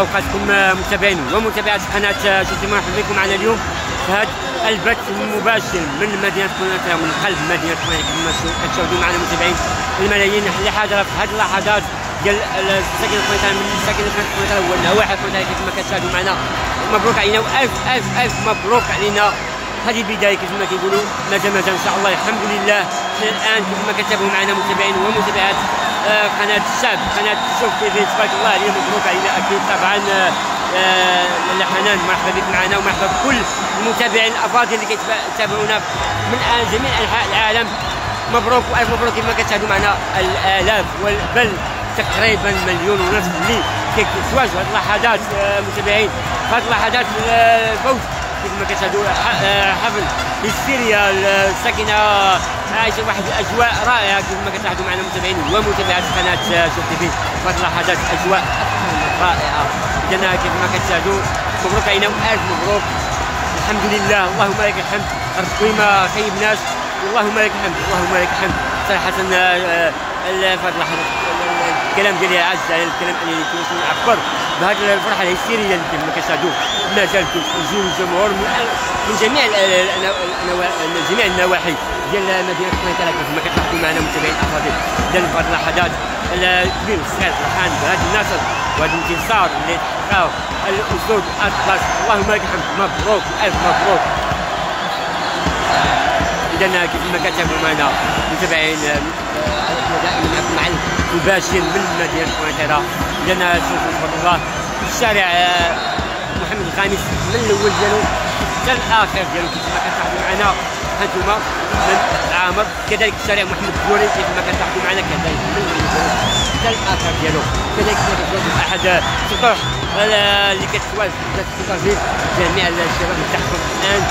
الله اوقاتكم متابعين ومتابعات قناه شوف تيفي. مرحبا بكم معنا اليوم في هذا البث المباشر من مدينه القنيطرة، من قلب مدينه القنيطرة. كما تشاهدون معنا متابعين الملايين اللي حاضره في هذه اللحظات ديال ساكن القنيطرة، من ساكن القنيطرة هو النواحي القنيطرية كما كتشاهدوا معنا. مبروك علينا والف الف الف مبروك علينا. هذه البدايه كما كيقولوا مازال ان شاء الله، الحمد لله. حنا الان كما كتابعوا معنا متابعين ومتابعات قناه الشعب، قناه شوف تيفي، تبارك الله عليه. مبروك علينا اكيد طبعا لحنان. مرحبا بك معنا ومرحبا بكل المتابعين الافاضل اللي كيتابعونا من جميع انحاء العالم. مبروك والف مبروك. كما كتشاهدوا معنا الالاف بل تقريبا 1.5 مليون اللي كيتواجدوا هذه اللحظات متابعين في هذه اللحظات الفوز كما كتشاهدوا حفل هستيريا الساكنه عايشه واحد الاجواء رائعه كما كتلاحظوا معنا متابعين ومتابعات قناه شوف تيفي في هذه اللحظات. اجواء رائعه جدا كما كتشاهدوا. مبروك علينا والف مبروك، الحمد لله. اللهم لك الحمد ربي، ما خيبناش. اللهم لك الحمد، اللهم لك الحمد صراحه. في هذه اللحظات الكلام ديالي عز على الكلام اللي كيوصلني نعبر بهذه الفرحه الهستيريه اللي كما كتشاهدوا. مازال كيجيو الجمهور من جميع جميع النواحي ديال مدينه القنيطرة كما كتلاحظوا معنا متابعين الافاضل. دابا في هذه اللحظات الكبير والصغير فرحان بهذا النصر وهذا الانتصار اللي تحققوا الاسود الاطلس. اللهم لك الحمد، مبروك الف مبروك. اذا كما كتابعوا معنا متابعين مباشر من مدينه القنيطرة. لنا شوفوا تبارك الله الشارع محمد الخامس من الاول ديالو حتى الاخر ديالو كما كتلاحظوا معنا. هانتوما من عامر كذلك الشارع محمد الدوري كما كتلاحظوا معنا كذلك من الاول حتى الاخر ديالو. كذلك كتلاحظوا احد السطوح اللي كتواجد جميع الشباب تحكم الان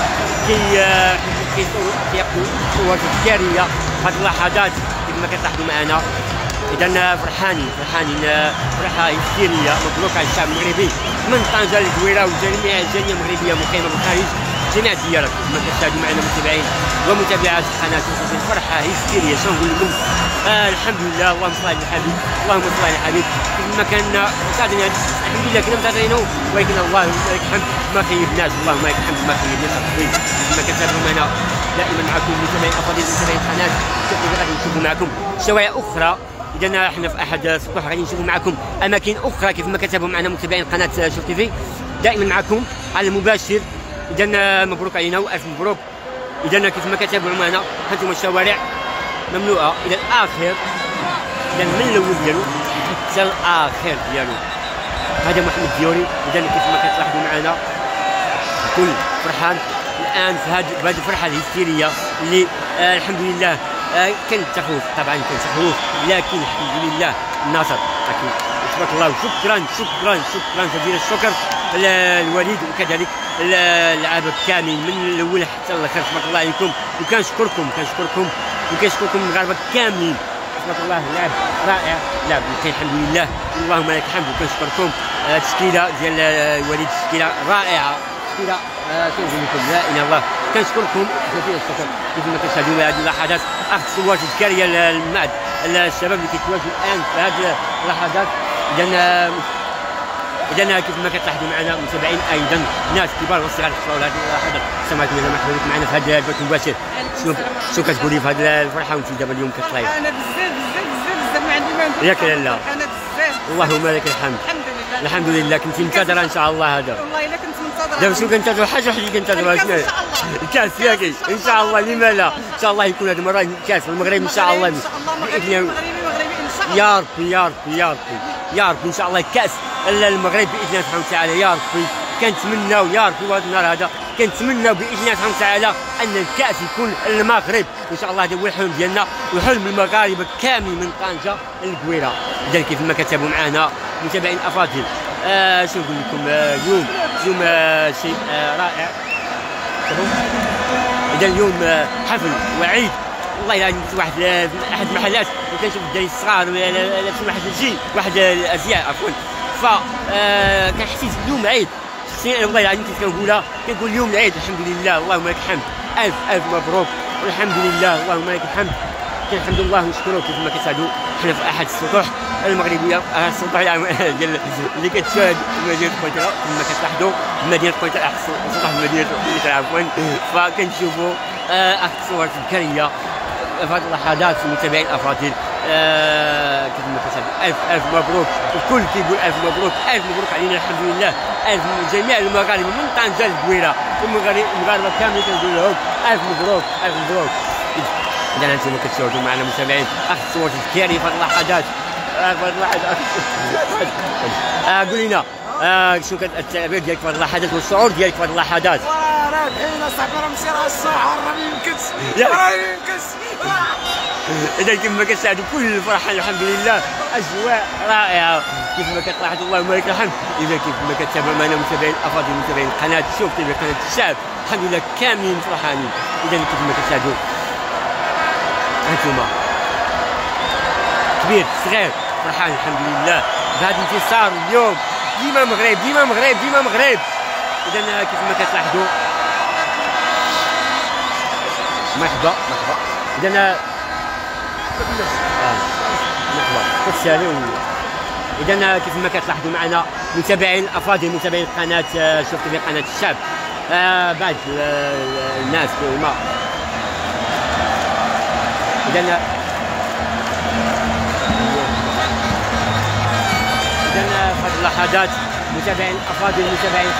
كيقوموا بالصور التذكاريه في هذه اللحظات كما كتلاحظوا معنا. إذا فرحة هستيرية. مبروك على الشعب المغربي من طنجة للجويرة وجميع الجالية المغربية مقيمة بالخارج، جميع الديارات كما كتشاهدوا معنا متابعين ومتابعات قناة شوف تيفي. فرحة هستيرية شنو نقول لكم. الحمد لله. اللهم صل على الحبيب، اللهم صل على الحبيب. كما كنا مساعدين الحمد لله كنا مساعدينه ولكن اللهم لك الحمد ما خيبناش، اللهم لك الحمد ما خيبناش ربي. كما كتشاهدوا معنا دائما معكم متابعين أفاضل متابعين قناة شوف تيفي. غادي نشوفوا معكم شوارع أخرى. إذا حنا في أحد السطوح غادي نشوفوا معكم أماكن أخرى كيفما كتبوا معنا متابعين قناة شوف تيفي دائما معكم على المباشر. إذا مبروك علينا وألف مبروك. إذا كيفما كتبوا معنا هانتوما الشوارع مملوءة إلى الآخر، إذا من الأول ديالو حتى الآخر ديالو. هذا محمد الديوري. إذا كيفما كتلاحظوا معنا كل فرحان الآن في هذه الفرحة الهستيرية اللي الحمد لله. كان تخوف طبعا، كان تخوف، لكن الحمد لله الناصر اكيد تبارك الله. وشكرا شكرا شكرا جزيل الشكر للوليد وكذلك العاب كامل من الاول حتى الاخر تبارك الله عليكم. وكنشكركم المغاربه كاملين تبارك الله. لعب رائع، لعب الحمد لله، اللهم لك الحمد. وكنشكركم التشكيله ديال الوليد، تشكيله رائعه، تشكيله كنقول لكم لا اله الا الله. كنشكركم جزيل الشكر. كما كتشاهدوا هذه اللحظات اخذ صور تذكاريه للمعد الشباب اللي كيتواجدوا الان في هذه اللحظات. اذا كما كتلاحظوا معنا متابعين ايضا ناس كبار وصغار حصلوا لهذه اللحظات. سمعتوا لنا مرحبا بك معنا في هذا البث المباشر. شو كتقولي في هذه الفرحه وانت دابا اليوم كتلايف؟ انا بزاف بزاف بزاف ما عندي ما نقول. ياك لاله؟ انا بزاف. اللهم لك الحمد، الحمد لله. كنتي منتظره ان شاء الله هذا؟ والله الا كنت منتظره. دابا شنو كنتظروا؟ حاجه وحده كنتظروها شنو؟ الكاس ياك؟ ان شاء الله لما لا؟ ان شاء الله يكون هذه المره كاس المغرب ان شاء الله. مغربي ان شاء الله. يا ربي يا ربي يا ربي يا ربي ان شاء الله كاس المغرب باذن الله سبحانه وتعالى. يا ربي كنتمناو، يا ربي وهذا النهار هذا كنتمناو باذن الله سبحانه وتعالى ان الكاس يكون المغرب ان شاء الله. هذا هو الحلم ديالنا وحلم المغاربه كامل من طنجه للكويره. اذا كيفما كتابوا معنا متابعين الافاضل شنو نقول لكم اليوم شيء رائع. اذا اليوم حفل وعيد والله الا كنت واحد احد المحلات وكنشوف الدراري الصغار لابسين واحد الجي واحد الازياء عفوا ف كنحسيت اليوم عيد شخصيا. والله الا كنت كنقولها كنقول اليوم العيد الحمد لله. اللهم لك الحمد، الف الف مبروك والحمد لله. اللهم لك الحمد، كنحمد الله ونشكره. كيفما كتساعدوا حنا في احد السطوح المغربيه السلطه ديال اللي كتشاهد مدينه القنيطره كما كتلاحظوا مدينه القنيطره احسن سلطه في مدينه القنيطره عفوا. فكنشوفوا احد الصور تذكاريه في هذه اللحظات متابعين الافاضل. كما كتشاهدوا الف مبروك، الكل كيقول الف مبروك، الف مبروك علينا الحمد لله. الف جميع المغاربه من طنجه للبويره المغاربه كاملين كنقول لهم الف مبروك الف مبروك. إذا أنتم كتشاهدوا معنا متابعين أخذ صور تذكارية في هذه اللحظات. قول لنا شنو كانت التعبير ديالك في هذه اللحظات والشعور ديالك في هذه اللحظات؟ واه راه دحين أصاحبي راه مشي راه الساعة راه ما يمكنش راه ما يمكنش. إذا كما كتشاهدوا كل الفرحة الحمد لله، أجواء رائعة كيف ما كتلاحظوا اللهم لك الحمد. إذا كيف ما كتتابعوا معنا متابعين الأفاضل متابعين قناة شوف تيفي قناة الشعب الحمد لله كاملين فرحانين. إذا كيف ما كتشاهدوا انتما كبير صغير فرحان الحمد لله بهذا الانتصار اليوم. ديما المغرب ديما المغرب ديما المغرب. اذا كيف ما كتلاحظوا مرحبا مرحبا. اذا مرحبا كتسالوا. اذا كيف ما كتلاحظوا معنا متابعين الافاضل متابعين قناه شوف تيفي قناه الشعب بعض الناس كيما إذن في اللحظات متابعين الأفاضل متابعين قناة.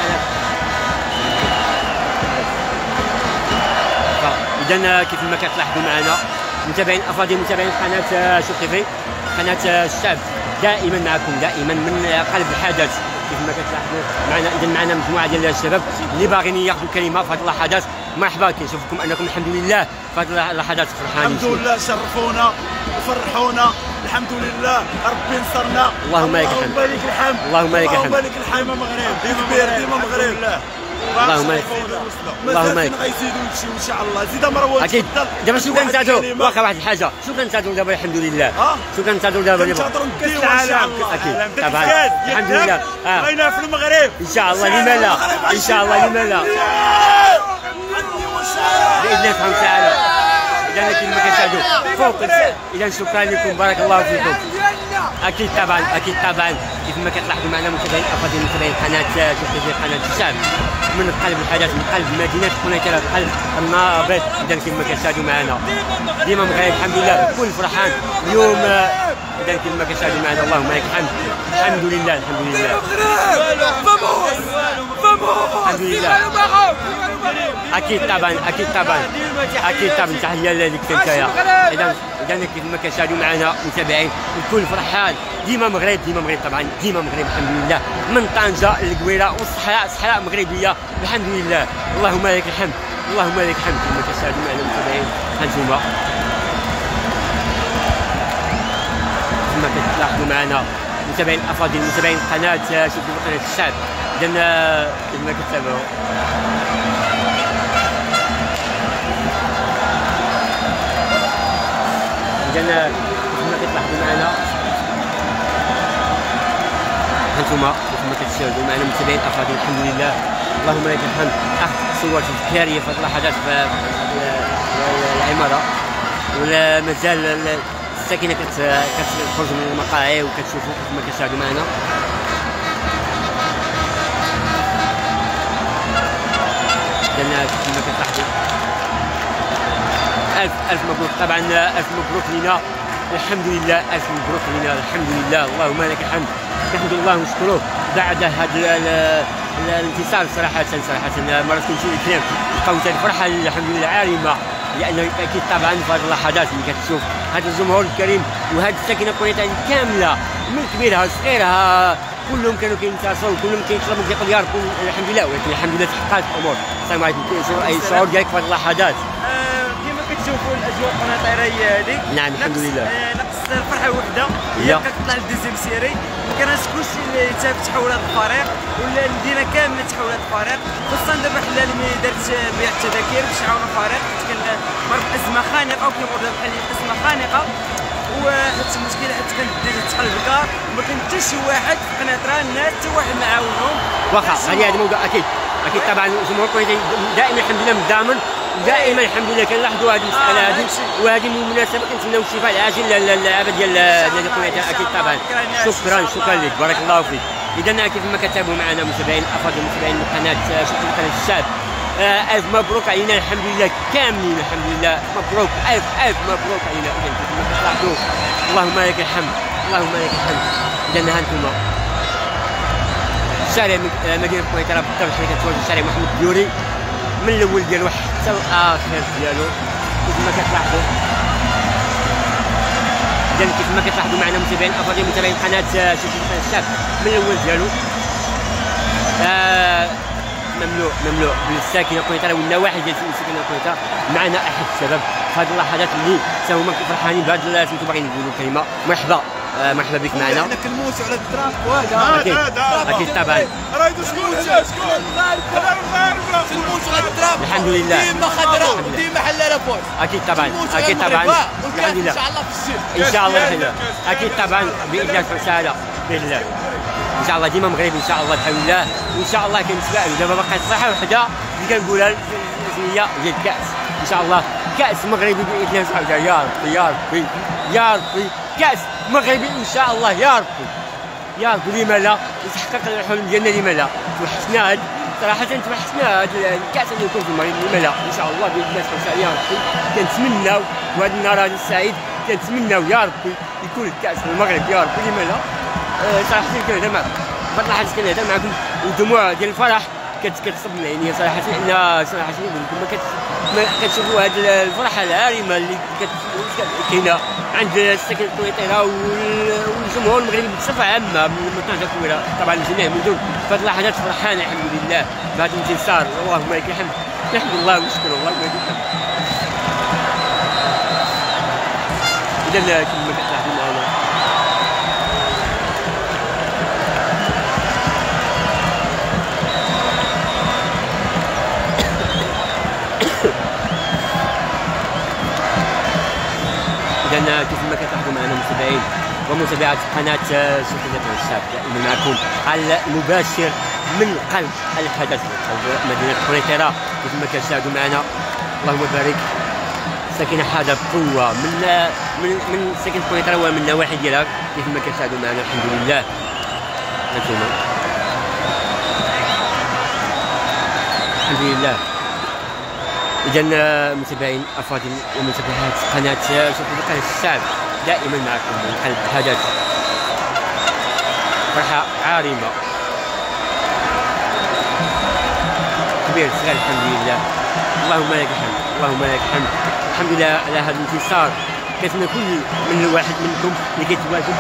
إذن كيف ما كتلاحظوا معنا متابعين الأفاضل متابعين قناة شوف تيفي قناة الشعب دائما معكم دائما من قلب الحدث. كيف ما كتلاحظوا معنا إذن معنا مجموعة ديال الشباب اللي باغيين ياخذوا كلمة في هذه اللحظات. مرحبا كنشوفكم انكم الحمد لله في هذه اللحظات فرحانين الحمد لله. شرفونا وفرحونا الحمد لله ربي نصرنا. اللهم لك الحمد اللهم لك الحمد اللهم لك الحمد اللهم لك الحمد. مغرب ديما ديما مغرب اللهم لك اللهم لك. غيزيدوا يمشيو ان شاء الله زيد مروان اكيد. دابا شنو كنتظروا واخا واحد الحاجه شنو كنتظروا دابا الحمد لله شنو كنتظروا دابا دابا كاس العالم اكيد طبعا الحمد لله بغينا في المغرب ان شاء الله لما لا ان شاء الله لما لا باذن الله سبحانه وتعالى. اذا كما كتشاهدوا فوق اذا شكرا لكم بارك الله فيكم اكيد طبعا اكيد طبعا. كيف ما كتلاحظوا معنا متابعين الافاضل متابعين قناه شوف تيفي قناه الشعب من قلب الحدث من قلب مدينه القنيطره قلب النابلس. اذا كما كتشاهدوا معنا ديما مغرب الحمد لله كل فرحان اليوم. اذا كما كتشاهدوا معنا اللهم لك الحمد الحمد لله الحمد لله الحمد لله اكيد طبعا اكيد طبعا اكيد طبعا. تحيه لك انتيا. اذا كيف ما كتشاهدوا معنا متابعين الكل فرحان ديما مغرب ديما مغرب طبعا ديما مغرب الحمد لله من طنجه للقويره والصحراء صحراء مغربيه الحمد لله اللهم لك الحمد اللهم لك الحمد. كما كتشاهدوا معنا متابعين هانتوما كما كتلاحظوا معنا متابعين الافاضل متابعين قناه شوف تيفي قناه الشعب. اذا كما كتتابعوا اذا كما كتلاحظوا معنا هانتوما كما كتشاهدوا معنا متابعين الافاضل الحمد لله اللهم لك الحمد. اخذ صور تذكاريه في هذه اللحظات في العماره ولا مازال الساكنه كتخرج من المقاهي وكتشوفوا كما كتشاهدوا معنا. اذا كما كتلاحظوا ألف مبروك طبعا ألف مبروك لنا الحمد لله ألف مبروك لنا الحمد لله اللهم لك الحمد نحمد الله ونشكروه بعد هذا الانتصار. صراحة ما كنتش الكلام لقيت الفرحة الحمد لله عارمة لأنه أكيد طبعا في هذه اللحظات اللي كتشوف هذا الجمهور الكريم وهذه الساكنة القنيطرية كاملة من كبيرها لصغيرها كلهم كانوا كينتصروا كلهم كيطلبوا كيقولوا يا رب الحمد لله. ولكن الحمد لله تحققت الأمور. السلام عليكم. أي شعور ديالك في هذه اللحظات؟ شوفوا الاجواء القنيطريه هذيك نعم الحمد لله نقص الفرحه وحده هي كتطلع للديزيام سيري ما كانش كلشي اللي تاب تحول هذا الفريق ولا المدينه كامله تحول هذا الفريق خصوصا دابا حلال ملي دارت بيع التذاكر باش يعاونوا الفريق حيت كان مرض ازمه خانقه وكيمر بحال ازمه خانقه وحيت المشكله حيت كانت الدنيا تحل الكار وما كان حتى شي واحد في القنيطره الناس حتى واحد ما عاونهم واخا غادي هذا الموضوع اكيد طبعا الجمهور القنيطري دائما الحمد لله متضامن دائما الحمد لله كنلاحظوا هذه المساله هذه، وهذه بالمناسبه كنتمناو الشفاء العاجل للاعبه ديال القنيطره اكيد طبعا. شكرا لك، بارك الله فيك. اذا كيفما كتابعوا معنا متابعين الافاضل متابعين قناه شوف تيفي قناه الشعب، الف مبروك علينا الحمد لله كاملين الحمد لله، مبروك الف مبروك علينا. اذا كيفما كتلاحظوا اللهم لك الحمد اللهم لك الحمد. اذا ها انتم شارع مدينه القنيطره بالضبط حيت كتواجد شارع محمد الديوري من الاول ديالو حتى الاخر ديالو كيفما كتلاحظوا. اذا كيفما كتلاحظوا معنا متابعين الافاضل متابعين قناه شوف تيفي الشعب من الاول ديالو مملوء بالساكنه القنيطره والنواحي ديال الساكنه القنيطره. معنا احد الشباب في هذه اللحظات اللي حتى هما فرحانين بهذا سميتو باغيين نقولوا كلمه. مرحبا مرحبا بك معنا. حنا كنموتوا على الدراب وهذا اكيد طبعا. راه شكون شكون كنموتوا على الدراب الحمد لله، ديما خضراء وديما حلاله بوش اكيد طبعا اكيد طبعا الحمد لله. ان شاء الله في السير ان شاء الله اكيد طبعا باذن الله باذن الله ان شاء الله ديما مغرب ان شاء الله بحول الله. وان شاء الله كنتفائلوا دابا بقات صحه وحده اللي كنقولها هي ديال الكاس ان شاء الله، كاس مغربي باذن الله سبحانه وتعالى. يا ربي يا ربي يا ربي كاس مغربي ان شاء الله يا ربي يا ربي. لما لا يتحقق الحلم ديالنا، لما لا توحشنا هاد صراحه توحشنا هاد الكاس اللي يكون في المغرب. لما لا ان شاء الله باذن الله سبحانه وتعالى يا ربي كنتمناو وهذا النهار هذا السعيد كنتمناو يا ربي يكون الكاس في المغرب يا ربي. لما لا صراحه كنهضر معكم بعد لحظه كنهضر معكم والدموع ديال الفرح كتصب من عينيا صراحه، لان صراحه نقول لكم كتشوفوا هذه الفرحه العارمه اللي كاينه عند الساكنه القنيطره والجمهور المغربي بصفه عامه من منطقه الكويره طبعا الجميع منذ فهاد اللحظات فرحان الحمد لله بهذا الانتصار. اللهم لك الحمد، نحمد الله ونشكره اللهم لك الحمد. اذا كما كتلاحظوا معنا كيفما كتلاحظوا معنا متابعين ومتابعات قناه شوف تيفي الشعب دائما معكم على المباشر من قلب الحدث مدينه القنيطره. كيفما كتشاهدوا معنا اللهم بارك ساكنه حاده بقوه من ساكنه القنيطره ومن النواحي ديالها. كيفما كتشاهدوا معنا الحمد لله انتوما الحمد لله. إذا متابعين أفاضل ومتابعات قناة شوف تيفي الشعب دائما معكم من قلب الحدث، فرحة عارمة كبير صغير الحمد لله. اللهم لك الحمد اللهم لك الحمد الحمد لله على هذا الانتصار. كنتمنى كل من واحد منكم اللي كيتواجد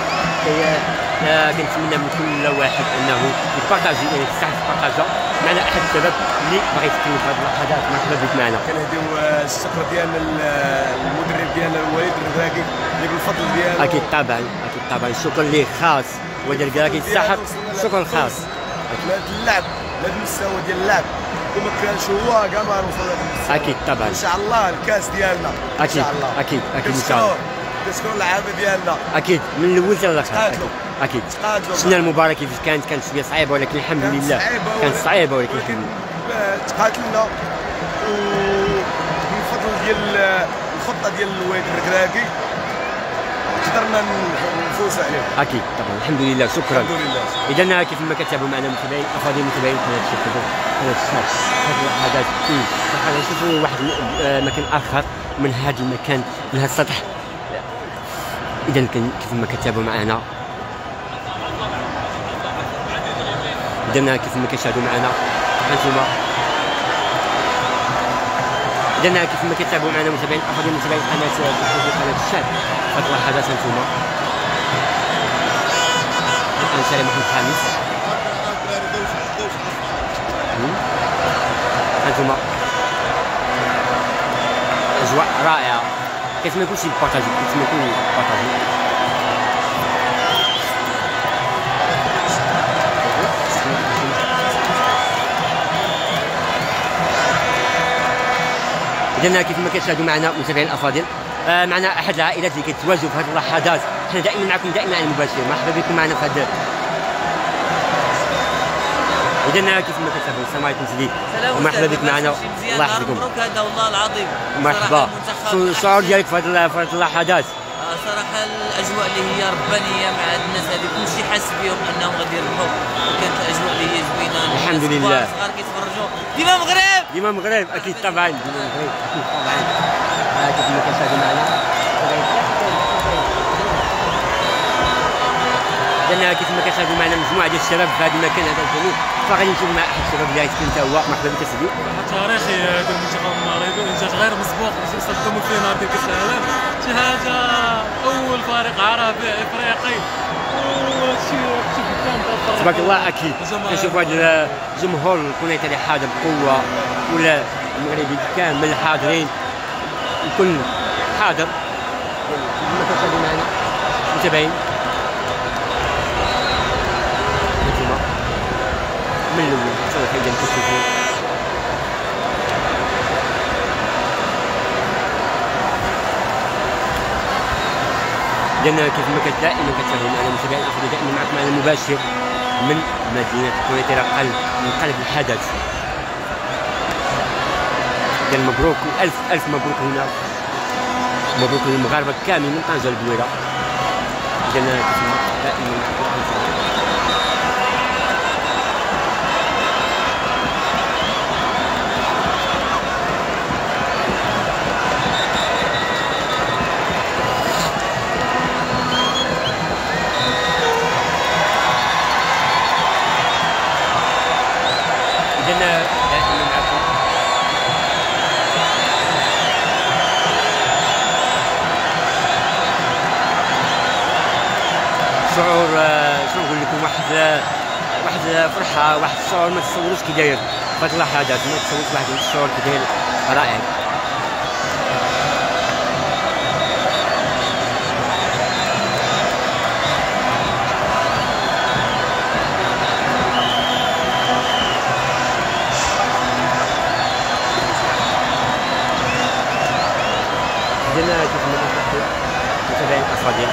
كنتمنى من كل واحد انه يبارطاجي يعني تستحق البارطاجه. معنا احد الشباب اللي باغي يتكلم في هذه اللحظات، مرحبا بك معنا. كنهديو الشكر ديال المدرب ديالنا وليد الركاكي اللي بالفضل ديالو اكيد طبعا اكيد طبعا الشكر اللي خاص وليد الركاكي يستحق شكر خاص. هذا اللعب هذا المستوى ديال اللعب وما كانش هو كاع ما وصل اكيد طبعا. ان شاء الله الكاس ديالنا ان شاء الله اكيد اكيد ان شاء الله كنشكروا اللعابه ديالنا اكيد من الاول حتى الاخر اكيد. السنه المباراه كيف كانت شويه صعيبه ولكن الحمد لله كانت صعيبه ولكن تقاتلنا وبالفضل ديال الخطه ديال الوالد الركراكي قدرنا نفوز عليهم اكيد طبعا الحمد لله. شكرا الحمد لله. اذا كيفما كتابعوا معنا متابعين افاضل متابعين قناه شوف تيفي هذا شوفوا واحد مكان اخر من هذا المكان من هذا السطح. اذا كيفما كتابعوا معنا كيفما كتشاهدوا معنا انتما اذا كيفما كتابعوا معنا متابعين افاضل متابعين قناه الشعب هاد اللحظات انتما الان شارع محمد الخامس انتما اجواء رائعه. كيفما كلشي بارطاجي كيفما كلشي بارطاجي لأننا كيفما كتشاهدوا معنا متابعين الافاضل معنا احد العائلات اللي كتواجدوا في هذه اللحظات. حنا دائما معكم دائما على المباشر، مرحبا بكم معنا في هذا ودرناها كيفما كتشوفوا. السلام عليكم سيدي، مرحبا بك معنا، الله يحفظكم. مبروك هذا والله العظيم. مرحبا، شنو الشعور ديالك في هذه اللحظات؟ صراحه الاجواء اللي هي ربانيه مع الناس هذه، كلشي حاس بهم انهم غادي يربحوا، وكانت الاجواء اللي هي زوينه الحمد لله. صغار كيتفرجوا ديما مغرب ديما مغرب، اكيد طبعا ديما مغرب اكيد طبعا. ها كيفما كتشاهدوا معنا درناها كيفما كتشاهدوا معنا مجموعه ديال الشباب في هذا المكان هذا الجميل، فغادي نمشيو مع احد الشباب اللي غيتكلم حتى هو. مرحبا بك سيدي. تاريخي هذا المنتخب المغربي، انجاز غير مسبوق باش نصدقوا من فينال ديال كاس العالم، شي حاجه اول فريق عربي افريقي وشي قدام تبارك الله. اكيد كنشوفوا هذا الجمهور القنيطري حاضر بقوه، ولا المغربي كامل حاضرين، الكل حاضر كيفما كتشاهدوا معنا متابعين من الاول حتى الحين ديال التلفزيون. لان كيفما دائما كتشاهدوا معنا متابعين الاخوه، دائما معكم معنا مباشر من مدينه القنيطره قلب الحدث. اذا مبروك الف الف مبروك هنا، مبروك للمغاربه كاملين من طنجه للبويره. اذا كيفما دائما شعور، شنو نقول لكم، واحد فرحه، واحد الشعور ما تتصوروش كي داير في هاد اللحظات، ما تتصوروش واحد الشعور كي داير رائع. عندنا كيفما كتلاحظوا متابعين الافاضل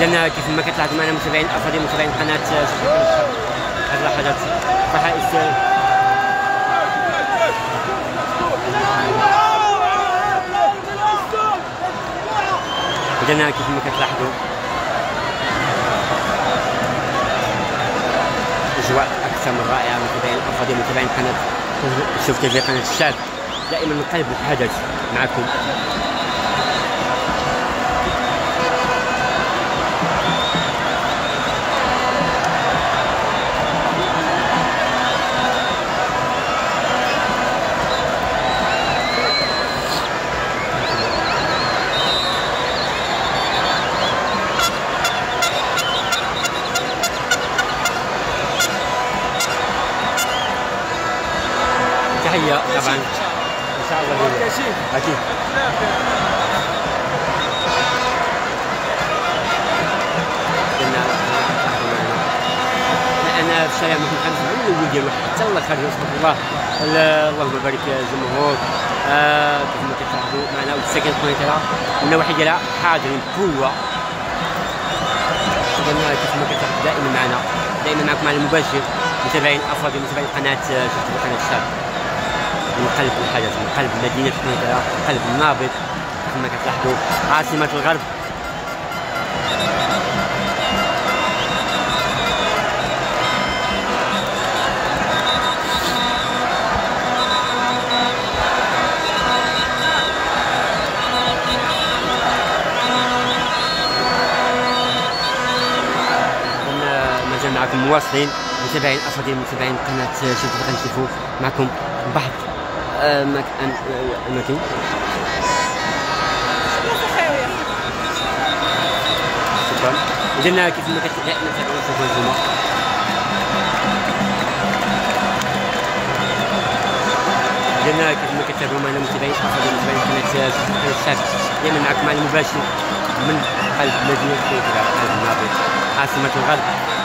لأنها كيفما كتلاحظوا معنا متابعين الأفاضل متابعين قناة شوف تيفي هاد اللحظات صحائف. لأنها كيفما كتلاحظوا أجواء أكثر من رائعة متابعين الأفاضل متابعين قناة شوف تيفي قناة الشعب، دائما من قلب الحدث معكم. تحية طبعا ان شاء الله اكيد. انا في الشارع ما كنبقاش من الاول ديالو حتى والله خارج سبحان الله. اللهم بارك الجمهور كيفما كتلاحظوا معنا والساكن القنيطرة والنواحي ديالها حاضرين بقوة. كيفما كتلاحظوا دائما معنا، دائما معكم على المباشر متابعين الافاضل متابعين قناة شوف تيفي قناة الشعب، من قلب الحدث من قلب مدينة القنيطرة من قلب النابض كما كتلاحظوا عاصمة الغرب. مازال معكم مواصلين متابعين الأفاضل متابعين قناة شوف تيفي غنشوفوا معكم بعض أماكن. شكرا. إذا كيفما دائما كتلاحظوا شوفوا الجمهور. إذا كيفما كتلاحظوا معنا متابعين الأفاضل متابعين قناة شوف تيفي دائما معكم على المباشر من قلب مدينة القنيطرة قلب النابض عاصمة الغرب.